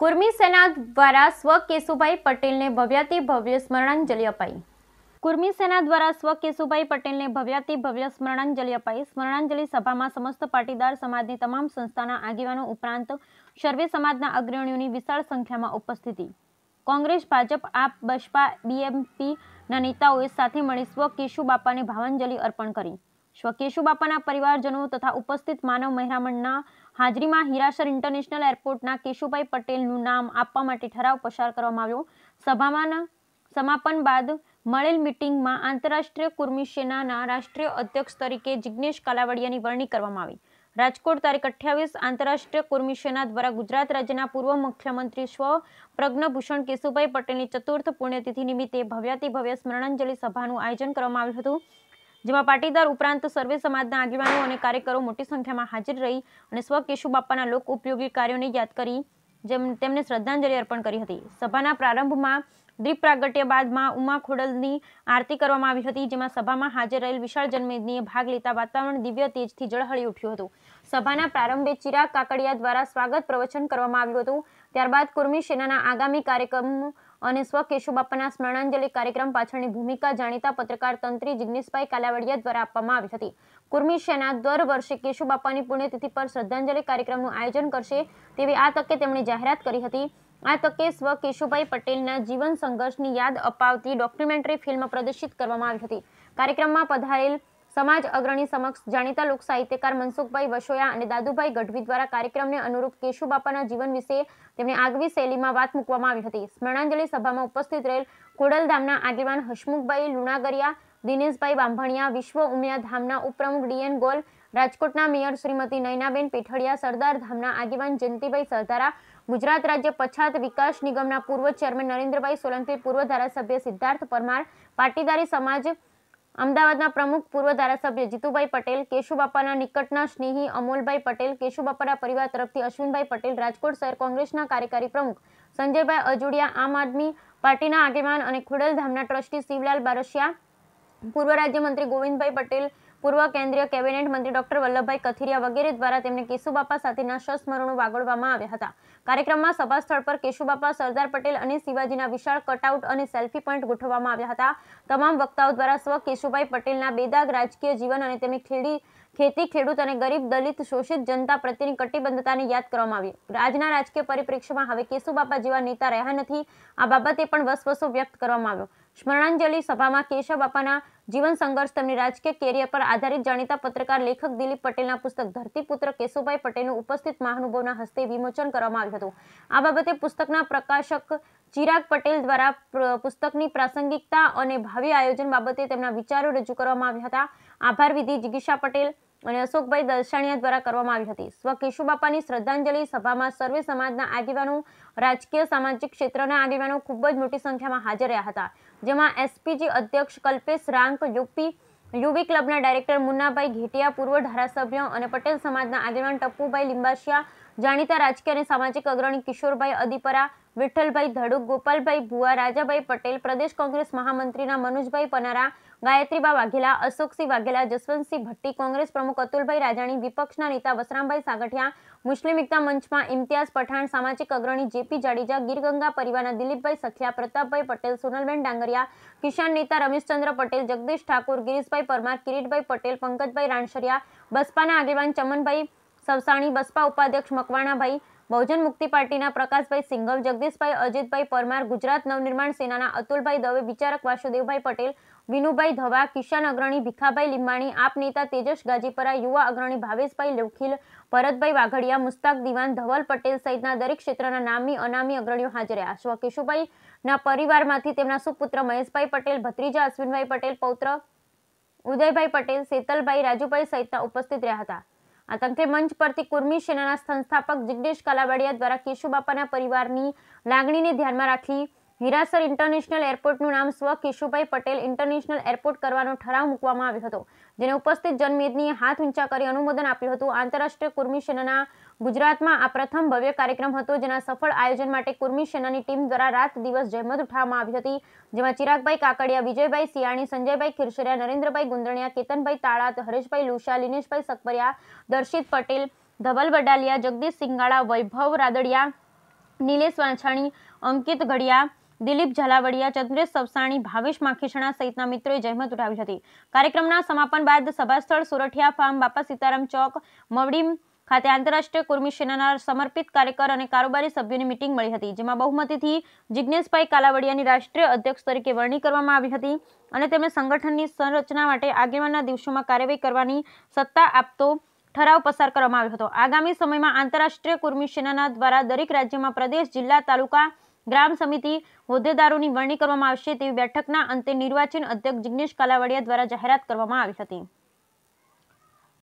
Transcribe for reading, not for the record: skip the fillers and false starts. कुर्मी सेना द्वारा स्व केशुभाई पटेल ने भव्यातिभव्य स्मरणांजलि अपाई। कुर्मी सेना द्वारा स्व केशुभाई पटेल ने भव्यातिभव्य स्मरणांजलि अपाई। स्मरणांजलि सभा में समस्त पाटीदार समाजनी तमाम संस्थाना आगेवानो उपरांत सर्वे समाजना अग्रणीओनी विशाल संख्या में उपस्थिति। कांग्रेस, भाजप, आप, बसपा, बीएमपी ना नेताओं साथे मळी स्व केशु बापा ने भावांजलि अर्पण करी। स्व केशु बापाना परिवारजनों तथा उपस्थित मानव मेहरामणना हाजरी में हीरासर इंटरनेशनल एरपोर्टना केशुभाई पटेलनु नाम आपवा माटे ठराव पसार करवामां आव्यो। सभामां समापन बाद મળેલ મીટિંગમાં આંતરરાષ્ટ્રીય કુર્મી સેનાના રાષ્ટ્રીય અધ્યક્ષ તરીકે જિગ્નેશ કાલાવડિયાની વરણી કરવામાં આવી। રાજકોટ તારીખ 28 આંતરરાષ્ટ્રીય કુર્મી સેના દ્વારા ગુજરાત રાજ્યના પૂર્વ મુખ્યમંત્રી સ્વ પ્રજ્ઞભૂષણ કેશુભાઈ પટેલની ચતુર્થ પુણ્યતિથિ નિમિત્તે ભવ્યાતિભવ્ય સ્મરણાંજલિ સભાનું આયોજન કરવામાં આવ્યું હતું, જેમાં પાટીદાર ઉપરાંત સર્વે સમાજના આગેવાનો અને કાર્યકરો મોટી સંખ્યામાં હાજર રહી અને સ્વ કેશુ બાપાના લોક ઉપયોગી કાર્યોને યાદ કરી તેમને શ્રદ્ધાંજલિ અર્પણ કરી હતી। સભાના પ્રારંભમાં દીપ પ્રાગટ્ય બાદમાં ઉમા ખોડલની આરતી કરવામાં આવી હતી, જેમાં સભામાં હાજર રહેલ વિશાળ જનમેદનીએ ભાગ લેતા વાતાવરણ દિવ્ય તેજથી ઝળહળી ઉઠ્યું હતું। સભાના પ્રારંભે ચિરાગ કાકડિયા દ્વારા સ્વાગત પ્રવચન કરવામાં આવ્યું હતું, ત્યારબાદ કુર્મી સેનાના આગામી કાર્યક્રમ અને સ્વ કેશુબાપાના સ્મરણાંજલિ કાર્યક્રમ પાછળની ભૂમિકા જાણીતા પત્રકાર તંત્રી જિગ્નેશભાઈ કાલાવડિયા દ્વારા આપવામાં આવી હતી। કુર્મી સેના દર વર્ષે કેશુબાપાની પુણ્યતિથિ પર શ્રદ્ધાંજલિ કાર્યક્રમનું આયોજન કરશે તેવી આ તકે તેમણે જાહેરાત કરી હતી। आ तके स्व केशुभाई पटेलना जीवन संघर्षनी याद अपावती डॉक्यूमेंटरी फिल्म प्रदर्शित करवामां आवी हती। कार्यक्रममां पधारेल समाज अग्रणी समक्ष जाणीता लोक साहित्यकार मनसुखभाई वसोया अने दादुभाई गढ़वी द्वारा कार्यक्रम ने अनुरूप केशु बापाना जीवन विषे तेमणे आगवी शैलीमां वात मूकवामां आवी हती। स्मरणांजलि सभामां उपस्थित रहेल कोडलधामना आगेवान हशमुखभाई लुणागरिया, दिनेशभाई बांभणिया, विश्व उमिया धामना उपप्रमुख डीएन गोल, राजकोटना मेयर श्रीमती नैनाबेन पेठड़िया, सरदार धामना आगेवान जयंतीभाई सरदारा, गुजरात राज्य पछात विकास निगमना पूर्व चेयरमैन नरेन्द्र भाई सोलंकी, पूर्व धारासभ्य सिद्धार्थ परमार, पाटीदारी समाज अमदावादना प्रमुख पूर्व धारासभ्य जीतूभाई पटेल, केशुबापाना निकटना स्नेही अमोलभाई पटेल, केशुबापाना परिवार तरफथी अश्विनभाई पटेल, राजकोट शहर कांग्रेसना कार्यकारी प्रमुख संजय भाई अजुडिया, आम आदमी पार्टीना आगेवान अने खोडलधामना ट्रस्टी शिवलाल बारसिया, पूर्व राज्यमंत्री गोविंद भाई पटेल, पूर्व केंद्रीय कैबिनेट मंत्री डॉक्टर वल्लभभाई कथिरिया वगैरह द्वारा तेमणे केशुबापा साथेना संस्मरणो वागळवामां आव्या हता। कार्यक्रममां सभास्थळ पर केशुबापा, सरदार पटेल अने शिवाजीना विशाल कटआउट अने सेल्फी पॉइंट गोठववामां आव्या हता। तमाम वक्ताओ द्वारा स्व केशुभाई पटेलना बेदाग राजकीय जीवन अने तेमणी खेती, खेडूत अने गरीब, दलित, शोषित जनता प्रत्येनी कटिबद्धताने याद करवामां आवी। आजना राजकीय परिप्रेक्ष्यमां हवे केशुबापा जेवा नेता रह्या नथी, आ बाबते पण वसवसो व्यक्त करवामां आव्यो। स्मरणांजलि सभा में केशुबापाना जीवन संघर्ष तमने राजकीय कैरियर पर आधारित जाणीता पत्रकार लेखक दिलीप पटेलना पुस्तक धरतीपुत्र केशुभाई पटेलनु उपस्थित महानुभावना हस्ते विमोचन करवामां आव्युं हतुं। आ बाबते पुस्तकना प्रकाशक चिराग पटेल द्वारा पुस्तकनी प्रासंगिकता अने भावी आयोजन बाबते तेमना विचारो रजू करवामां आव्या हता। आभार विधि जिगीशा पटेल अने अशोकभाई दलसाणिया द्वारा करवामां आवी हती। स्व केशुबापानी श्रद्धांजलि सभामां सर्वे समाजना आगेवानो, राजकीय सामाजिक क्षेत्रना आगेवानो खूब ज मोटी संख्यामां हाजर रह्या हता, जेमां एसपीजी अध्यक्ष कल्पेश रांक, यूपी युवी क्लबना डायरेक्टर मुन्ना भाई घेटिया, पूर्व धारासभ्य अने पटेल समाजना आगेवान टप्पू भाई लिंबाशिया, जाणीता राजकीय अने सामाजिक अग्रणी किशोरभाई अदीपरा, विठ्ठलभाई धड़ुक, गोपालभाई भुआ, राजाभाई पटेल, प्रदेश कांग्रेस महामंत्रीना मनोजभाई पनारा, गायत्रीबा वाघेला, अशोकसिंह वाघेला, जसवंतसिंह भट्टी, कांग्रेस प्रमुख अतुलभाई राजाणी, विपक्षना नेता वसरामभाई सागठिया, मुस्लिम एकता मंच में इम्तियाज पठाण, सामाजिक अग्रणी जेपी जाडीजा, गीरगंगा परिवारना दिलीपभाई सखिया, प्रतापभाई पटेल, सोनलबेन डांगरिया, किसान नेता रमेश चंद्र पटेल, जगदीश ठाकुर, गिरीशभाई परमार, किरीटभाई पटेल, पंकजभाई रानसरिया, बसपाना आगेवान चमनभाई सवसाणी, बसपा उपाध्यक्ष मकवाणाभाई, बहुजन मुक्ति पार्टीना प्रकाशभाई सिंगल, जगदीशभाई अजीतभाई परमार, गुजरात नवनिर्माण सेनाना अतुलभाई दवे, विचारक वासुदेवभाई पटेल, विनुभाई धवा, किसान अग्रणी भीखाभाई लिंबाणी, आप नेता तेजस गाजीपरा, युवा अग्रणी भावेशभाई लोखील, भरतभाई वाघड़िया, मुस्ताक दीवान, धवल पटेल सहितना दरेक क्षेत्रना नामी अनामी अग्रणीओ हाजर रह्या। स्व केशुभाईना परिवारमांथी तेमना सुपुत्र महेशभाई पटेल, भत्रीजा अश्विनभाई पटेल, पौत्र उदयभाई पटेल, सेतलभाई, राजूभाई सहितना उपस्थित रह्या हता। आ तके मंच परथी कुर्मी सेनाना संस्थापक जिग्नेश कालावडिया द्वारा केशुबापाना परिवारनी लागणीने ध्यानमां राखी हीरासर इंटरनेशनल एरपोर्टनुं नाम स्व केशुभाई पटेल इंटरनेशनल एरपोर्ट करवानो ठराव मूकवामां આવ્યો હતો, જેને उपस्थित जनमेदनीए हाथ ऊंचा કરી अनुमोदन આપ્યું હતું। આંતરરાષ્ટ્રીય कुर्मी सेनाना ગુજરાતમાં આ પ્રથમ ભવ્ય કાર્યક્રમ હતો, જેના સફળ આયોજન માટે कुर्मी सेनानी टीम द्वारा रात दिवस जहमत उठावવામાં આવી હતી, જેમાં ચિરાગભાઈ કાકડિયા, વિજયભાઈ સિયાણી, સંજयભાઈ ખીરસરિયા, નરેન્દ્રભાઈ ગુંદણિયા, કેતનભાઈ તાળાત, હરેશભાઈ લુશા, લીનેશભાઈ सकबरिया, દર્શિત પટેલ, ધવલ વડાલિયા, જગદીશ સિંગાળા, વૈભવ રાદડિયા, नीलेश वाछाणी, अंकित गढ़िया, दिलीप झलावड़िया, चंद्रेश सवसाणी, भावेश माखीसणा सहितना मित्रोए जहेमत उठावी हती। कार्यक्रमना समापन बाद सभास्थल सोरठिया फार्म बापा सीताराम चौक मवडी खाते आंतरराष्ट्रीय कुर्मी सेनाना समर्पित कार्यकर और कारोबारी सभ्योनी मीटिंग मळी हती, जेमां बहुमतीथी जिग्नेशभाई कालावड़ियानी राष्ट्रीय अध्यक्ष तरीके वरणी करवामां आवी हती अने तेमणे संगठननी संरचना माटे आगामीना दिवसोमां कार्यवाही करवानी सत्ता आपतो ठराव पसार करवामां आव्यो हतो। आगामी समयमां आंतरराष्ट्रीय कुर्मी सेनाना द्वारा दरेक राज्यमां प्रदेश, जिल्ला, तालुका, ग्राम समिति होद्देदारोनी वरणी करवामां आवशे तेवी बैठकना अंते निर्वाचन अध्यक्ष जिग्नेश कालावड़िया द्वारा जाहेरात करवामां आवी हती।